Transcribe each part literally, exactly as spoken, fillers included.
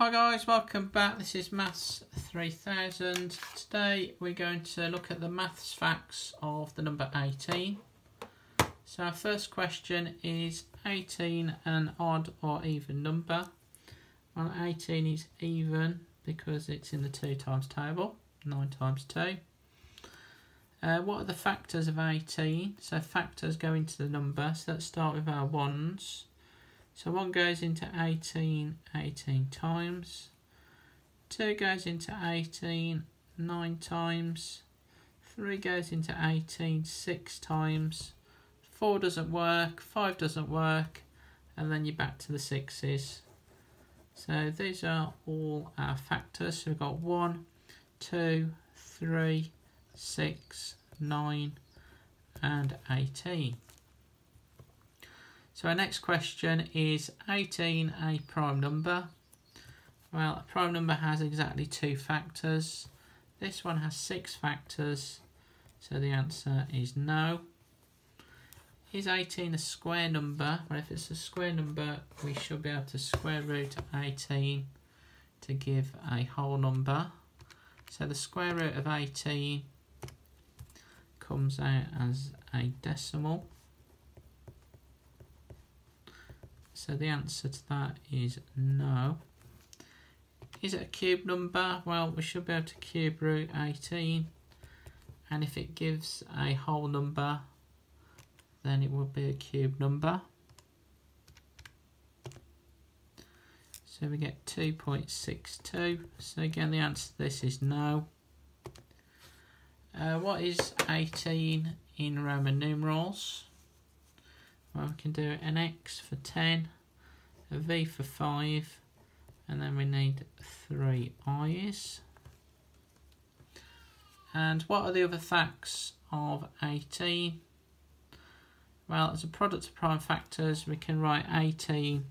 Hi guys, welcome back. This is Maths three thousand. Today we're going to look at the maths facts of the number eighteen. So our first question is eighteen an odd or even number? Well, eighteen is even because it's in the two times table, nine times two. Uh, what are the factors of eighteen? So factors go into the number, so let's start with our ones. So one goes into eighteen, eighteen times. two goes into eighteen, nine times. three goes into eighteen, six times. four doesn't work, five doesn't work, and then you're back to the sixes. So these are all our factors. So we've got one, two, three, six, nine, and eighteen. So our next question is eighteen a prime number? Well, a prime number has exactly two factors. This one has six factors, so the answer is no. Is eighteen a square number? Well, if it's a square number, we should be able to square root eighteen to give a whole number. So the square root of eighteen comes out as a decimal. So the answer to that is no. Is it a cube number? Well, we should be able to cube root eighteen. And if it gives a whole number, then it would be a cube number. So we get two point six two. So again, the answer to this is no. Uh, what is eighteen in Roman numerals? Well, we can do an X for ten, a V for five, and then we need three I's. And what are the other facts of eighteen? Well, as a product of prime factors, we can write eighteen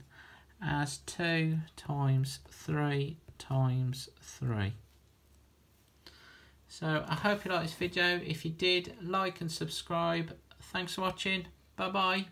as two times three times three. So I hope you liked this video. If you did, like and subscribe. Thanks for watching. Bye bye.